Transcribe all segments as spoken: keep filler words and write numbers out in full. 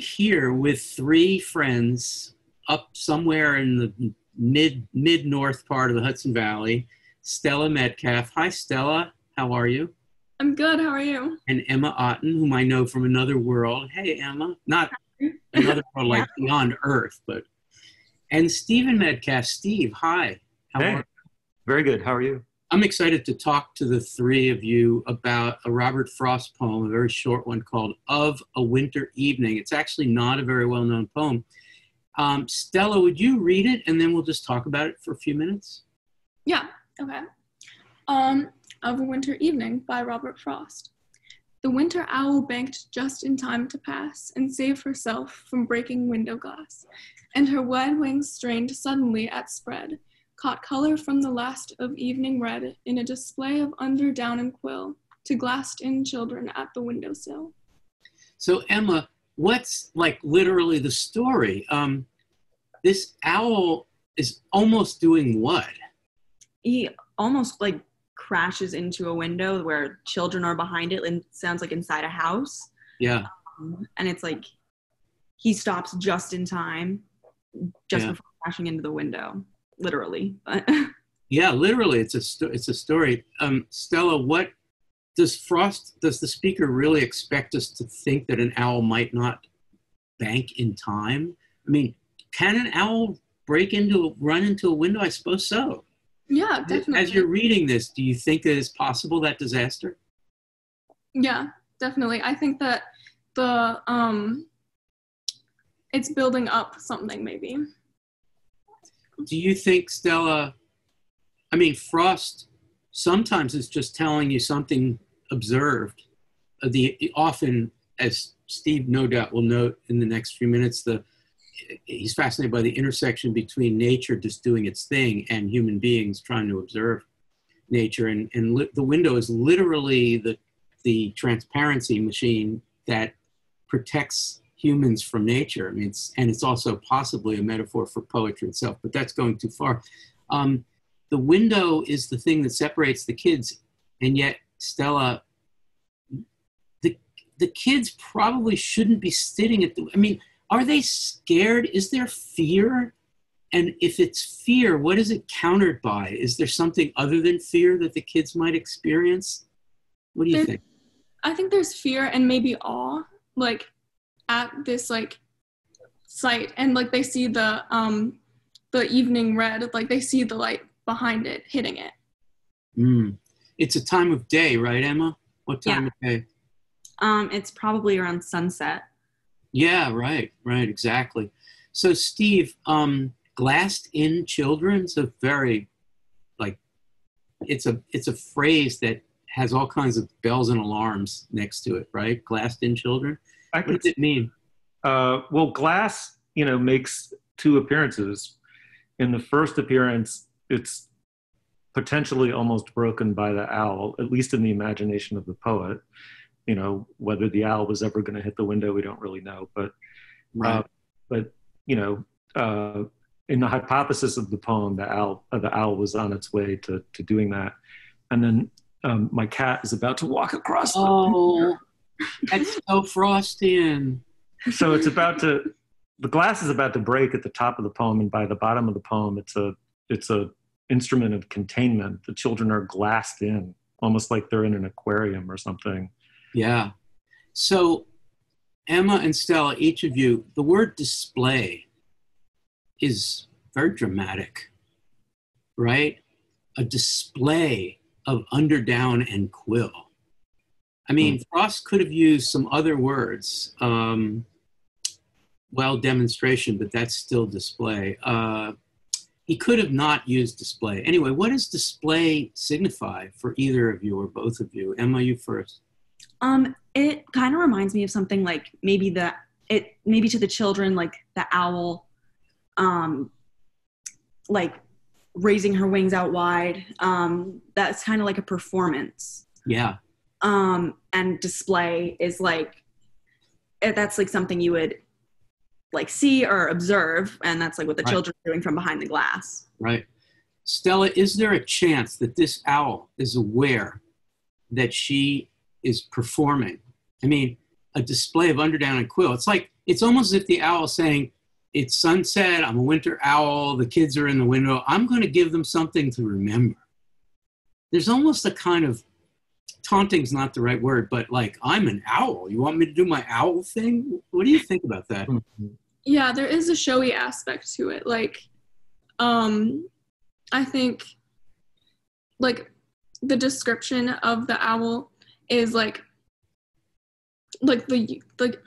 here with three friends up somewhere in the mid, mid-north part of the Hudson Valley, Stella Metcalf. Hi, Stella. How are you? I'm good. How are you? And Emma Otten, whom I know from another world. Hey, Emma. Not another world like beyond Earth, but... And Stephen Metcalf. Steve, hi. How hey. Are you? Very good. How are you? I'm excited to talk to the three of you about a Robert Frost poem, a very short one called Of a Winter Evening. It's actually not a very well-known poem. Um, Stella, would you read it, and then we'll just talk about it for a few minutes? Yeah, okay. Um, Of a Winter Evening by Robert Frost. The winter owl banked just in time to pass and save herself from breaking window glass, and her wide wings strained suddenly at spread, caught color from the last of evening red in a display of under down and quill to glassed-in children at the windowsill. So Emma, what's like literally the story? Um, this owl is almost doing what? He almost like crashes into a window where children are behind it, and it sounds like inside a house. Yeah. Um, and it's like he stops just in time, just yeah. before crashing into the window. Literally, but yeah, literally, it's a sto it's a story. Um, Stella, what does Frost? Does the speaker really expect us to think that an owl might not bank in time? I mean, can an owl break into run into a window? I suppose so. Yeah, definitely. As you're reading this, do you think it is possible, that disaster? Yeah, definitely. I think that the um, it's building up something, maybe. Do you think, Stella, I mean, Frost sometimes is just telling you something observed. The, often, as Steve no doubt will note in the next few minutes, the, he's fascinated by the intersection between nature just doing its thing and human beings trying to observe nature. And, and li the window is literally the, the transparency machine that protects humans from nature. I mean, it's, and it's also possibly a metaphor for poetry itself, but that's going too far. Um, the window is the thing that separates the kids, and yet, Stella, the, the kids probably shouldn't be sitting at the, I mean, are they scared? Is there fear? And if it's fear, what is it countered by? Is there something other than fear that the kids might experience? What do you there, think? I think there's fear and maybe awe, like, at this like site, and like they see the um the evening red, like they see the light behind it hitting it. Mm. It's a time of day, right, Emma? What time yeah. of day? Um, it's probably around sunset. Yeah, right, right, exactly. So Steve, um, glassed in children's a very like it's a it's a phrase that has all kinds of bells and alarms next to it, right? Glassed in children. I could, what does it mean? Uh, well, glass, you know, makes two appearances. In the first appearance, it's potentially almost broken by the owl, at least in the imagination of the poet. You know, whether the owl was ever going to hit the window, we don't really know. But, right. uh, but you know, uh, in the hypothesis of the poem, the owl, uh, the owl was on its way to, to doing that. And then um, my cat is about to walk across the window. That's so Frostian. So it's about to, the glass is about to break at the top of the poem, and by the bottom of the poem, it's a, it's a instrument of containment. The children are glassed in, almost like they're in an aquarium or something. Yeah. So Emma and Stella, each of you, the word display is very dramatic, right? A display of under, down, and quill. I mean, Frost could have used some other words, um, well, demonstration, but that's still display. Uh, he could have not used display. Anyway, what does display signify for either of you or both of you? Emma, you first. Um, it kind of reminds me of something like maybe the, it, maybe to the children, like the owl, um, like raising her wings out wide. Um, that's kind of like a performance. Yeah. Um, and display is like, that's like something you would like see or observe. And that's like what the right. children are doing from behind the glass. Right. Stella, is there a chance that this owl is aware that she is performing? I mean, a display of underdown and quill. It's like, it's almost as if the owl is saying, it's sunset, I'm a winter owl, the kids are in the window, I'm going to give them something to remember. There's almost a kind of, taunting's not the right word, but like, I'm an owl, you want me to do my owl thing? What do you think about that? Yeah, there is a showy aspect to it. Like, um, I think, like, the description of the owl is like, like the, like,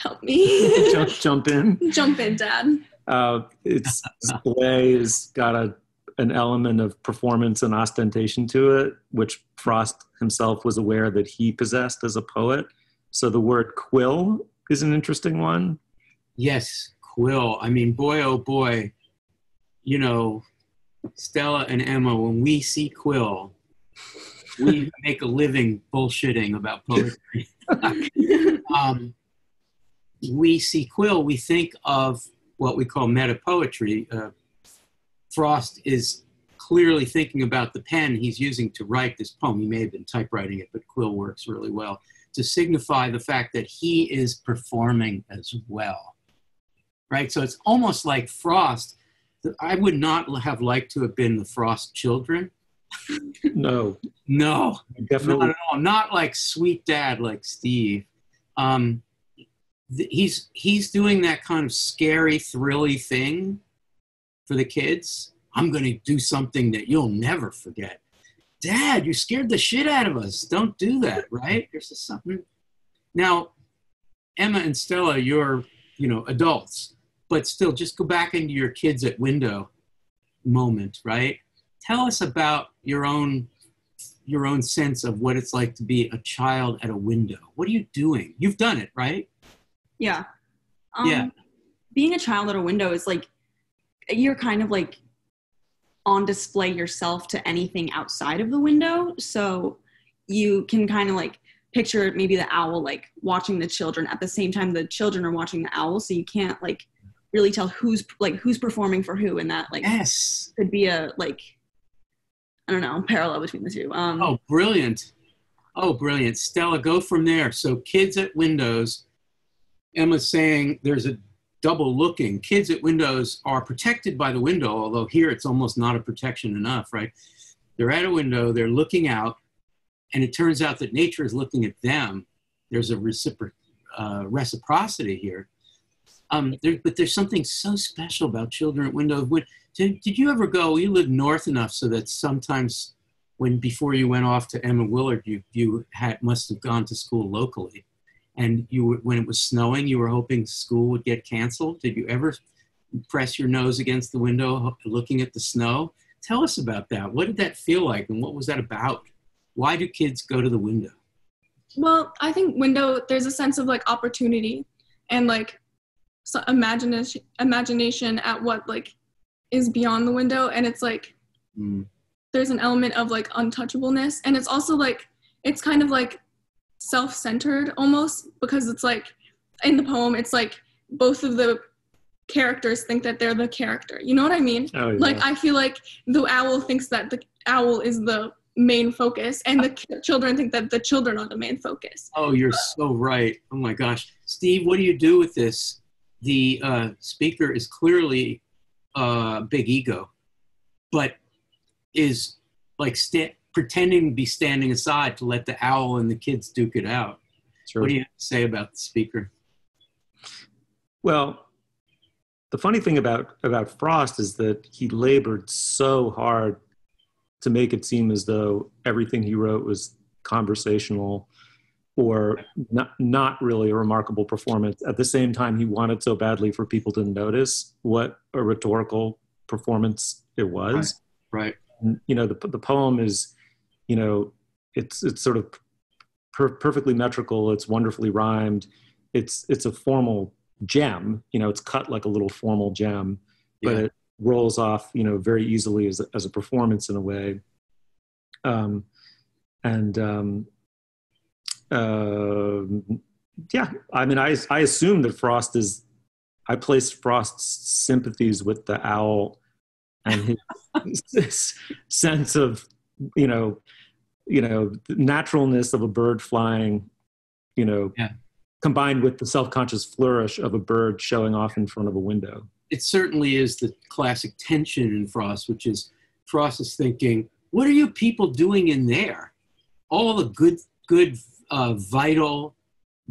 help me. jump, jump in. Jump in, Dad. Uh, it's play has got a, an element of performance and ostentation to it, which Frost himself was aware that he possessed as a poet. So the word quill is an interesting one. Yes, quill. I mean, boy, oh boy, you know, Stella and Emma, when we see quill, we make a living bullshitting about poetry. um, we see quill, we think of what we call meta-poetry. Uh, Frost is clearly thinking about the pen he's using to write this poem. He may have been typewriting it, but quill works really well to signify the fact that he is performing as well, right? So it's almost like Frost. I would not have liked to have been the Frost children. No. No, definitely. Not at all. Not like sweet dad like Steve. Um, He's, he's doing that kind of scary, thrilly thing for the kids. I'm going to do something that you'll never forget. Dad, you scared the shit out of us. Don't do that, right? There's just something. Now, Emma and Stella, you're, you know, adults, but still just go back into your kids at window moment, right? Tell us about your own your own sense of what it's like to be a child at a window. What are you doing? You've done it, right? Yeah. Um, yeah. Being a child at a window is like, you're kind of like on display yourself to anything outside of the window. So you can kind of like picture maybe the owl, like watching the children at the same time the children are watching the owl. So you can't like really tell who's like, who's performing for who. And that like, yes, could be a, like, I don't know, parallel between the two. Um, oh, brilliant. Oh, brilliant. Stella, go from there. So kids at windows, Emma's saying there's a double looking. Kids at windows are protected by the window, although here it's almost not a protection enough, right? They're at a window, they're looking out, and it turns out that nature is looking at them. There's a recipro uh, reciprocity here. Um, there, but there's something so special about children at windows. When, did, did you ever go, you lived north enough so that sometimes when before you went off to Emma Willard, you, you had, must have gone to school locally. And you were, when it was snowing, you were hoping school would get canceled. Did you ever press your nose against the window looking at the snow? Tell us about that. What did that feel like and what was that about? Why do kids go to the window? Well, I think window, there's a sense of like opportunity and like so imagination, imagination at what like is beyond the window. And it's like, mm. there's an element of like untouchableness. And it's also like, it's kind of like self-centered almost, because it's like in the poem it's like both of the characters think that they're the character, you know what I mean? Oh, yeah. Like I feel like the owl thinks that the owl is the main focus and the children think that the children are the main focus. Oh, you're so right. Oh my gosh, Steve, what do you do with this? The uh speaker is clearly uh big ego, but is like st pretending to be standing aside to let the owl and the kids duke it out. Sure. What do you have to say about the speaker? Well, the funny thing about, about Frost is that he labored so hard to make it seem as though everything he wrote was conversational or not, not really a remarkable performance. At the same time, he wanted so badly for people to notice what a rhetorical performance it was. Right, right. And, you know, the, the poem is, you know, it's it's sort of per perfectly metrical. It's wonderfully rhymed. It's it's a formal gem. You know, it's cut like a little formal gem, but yeah. It rolls off, you know, very easily as a, as a performance in a way. Um, and um, uh, yeah, I mean, I I assume that Frost is. I placed Frost's sympathies with the owl and his sense of, you know, you know, the naturalness of a bird flying, you know, yeah. combined with the self-conscious flourish of a bird showing off in front of a window. It certainly is the classic tension in Frost, which is Frost is thinking, what are you people doing in there? All the good, good, uh, vital,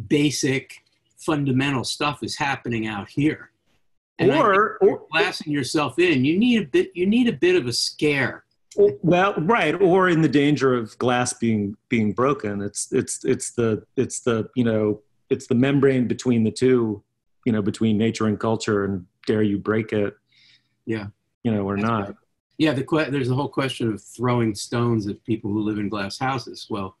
basic, fundamental stuff is happening out here. And or, or glassing yourself in, you need a bit, you need a bit of a scare. Well, right. Or in the danger of glass being, being broken. It's, it's, it's the, it's the, you know, it's the membrane between the two, you know, between nature and culture, and dare you break it. Yeah. You know, or That's not. Right. Yeah. The que there's the whole question of throwing stones at people who live in glass houses. Well,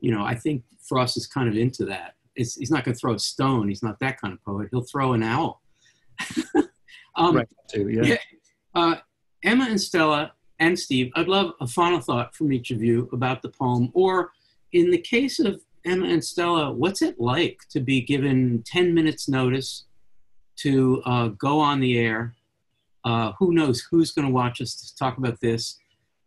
you know, I think Frost is kind of into that. It's, he's not going to throw a stone. He's not that kind of poet. He'll throw an owl. um, right. Too, yeah. yeah uh, Emma and Stella and Steve, I'd love a final thought from each of you about the poem, or in the case of Emma and Stella, what's it like to be given ten minutes notice to uh, go on the air? Uh, who knows who's going to watch us to talk about this,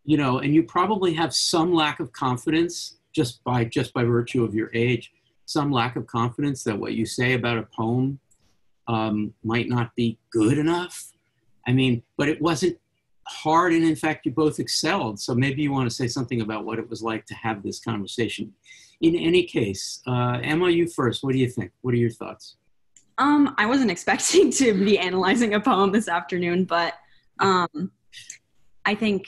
you know, and you probably have some lack of confidence just by, just by virtue of your age, some lack of confidence that what you say about a poem um, might not be good enough. I mean, but it wasn't hard, and in fact, you both excelled. So maybe you want to say something about what it was like to have this conversation. In any case, uh, Emma, you first. What do you think? What are your thoughts? Um, I wasn't expecting to be analyzing a poem this afternoon, but um, I think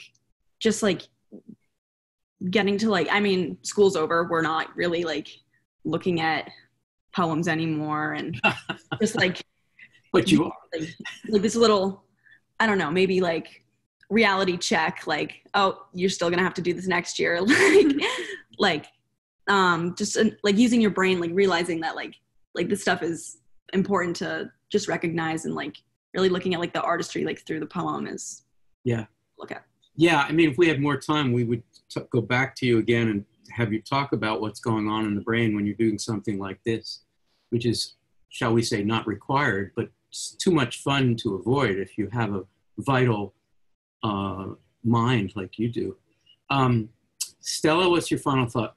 just like getting to like, I mean, school's over. We're not really like looking at poems anymore, and just like. But you are. Like, like this little, I don't know, maybe like reality check, like, oh, you're still gonna have to do this next year. like, like, um, just uh, like using your brain, like realizing that like, like this stuff is important to just recognize, and like really looking at like the artistry, like through the poem is. Yeah. Look at. Yeah. I mean, if we had more time, we would t go back to you again and have you talk about what's going on in the brain when you're doing something like this, which is, shall we say, not required, but it's too much fun to avoid if you have a vital uh, mind like you do. Um, Stella, what's your final thought?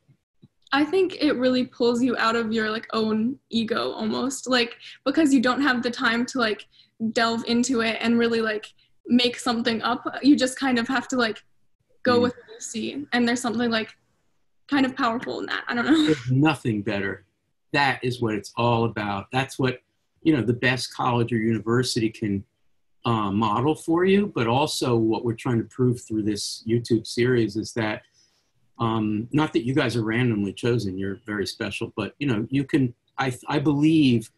I think it really pulls you out of your like own ego almost, like, because you don't have the time to like delve into it and really like make something up. You just kind of have to like go mm. with what you see. And there's something like kind of powerful in that. I don't know. There's nothing better. That is what it's all about. That's what, you know, the best college or university can uh, model for you, but also what we're trying to prove through this YouTube series is that, um, not that you guys are randomly chosen, you're very special, but, you know, you can, I, I believe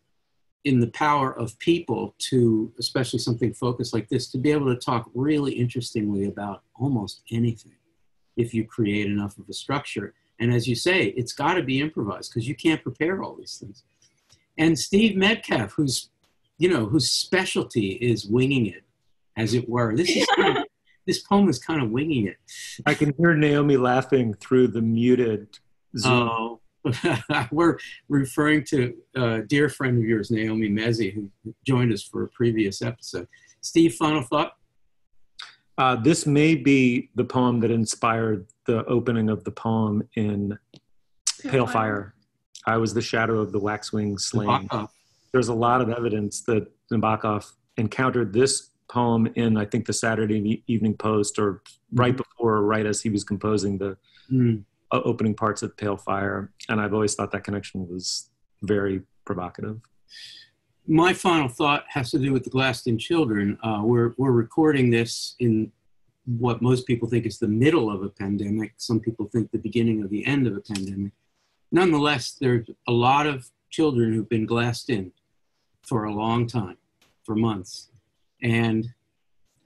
in the power of people to, especially something focused like this, to be able to talk really interestingly about almost anything if you create enough of a structure. And as you say, it's got to be improvised because you can't prepare all these things. And Steve Metcalf, who's, you know, whose specialty is winging it, as it were. This is kind of, this poem is kind of winging it. I can hear Naomi laughing through the muted Zoom. Oh, we're referring to a dear friend of yours, Naomi Mezzi, who joined us for a previous episode. Steve, final thought? Uh, this may be the poem that inspired the opening of the poem in Pale Fire. I was the shadow of the waxwing slain. Nabokov. There's a lot of evidence that Nabokov encountered this poem in, I think, the Saturday Evening Post, or right before, or right as he was composing the mm. opening parts of Pale Fire. And I've always thought that connection was very provocative. My final thought has to do with the Glaston children. Uh, we're, we're recording this in what most people think is the middle of a pandemic. Some people think the beginning of the end of a pandemic. Nonetheless, there's a lot of children who've been glassed in for a long time, for months. And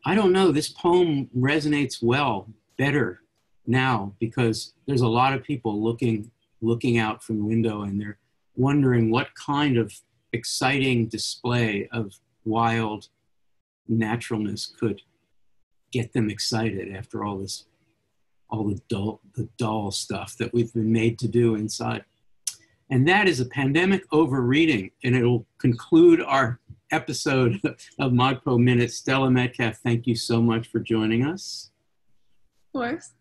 I don't know, this poem resonates well, better now, because there's a lot of people looking, looking out from the window, and they're wondering what kind of exciting display of wild naturalness could get them excited after all this all the dull, the dull stuff that we've been made to do inside. And that is a pandemic over reading, and it'll conclude our episode of ModPo Minute. Stella Metcalf, thank you so much for joining us. Of course.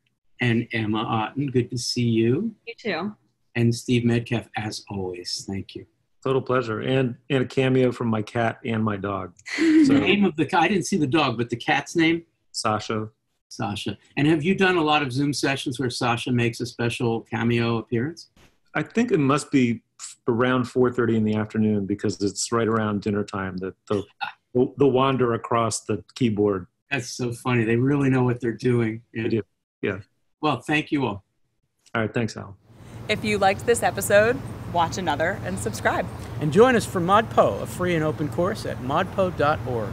And Emma Otten, good to see you. You too. And Steve Metcalf, as always, thank you. Total pleasure. And and a cameo from my cat and my dog. So, the name of the I didn't see the dog, but the cat's name? Sasha. Sasha. And have you done a lot of Zoom sessions where Sasha makes a special cameo appearance? I think it must be around four thirty in the afternoon, because it's right around dinner time that they'll, they'll wander across the keyboard. That's so funny. They really know what they're doing. Yeah. They do. Yeah. Well, thank you all. All right. Thanks, Al. If you liked this episode, watch another and subscribe. And join us for ModPo, a free and open course at modpo dot org.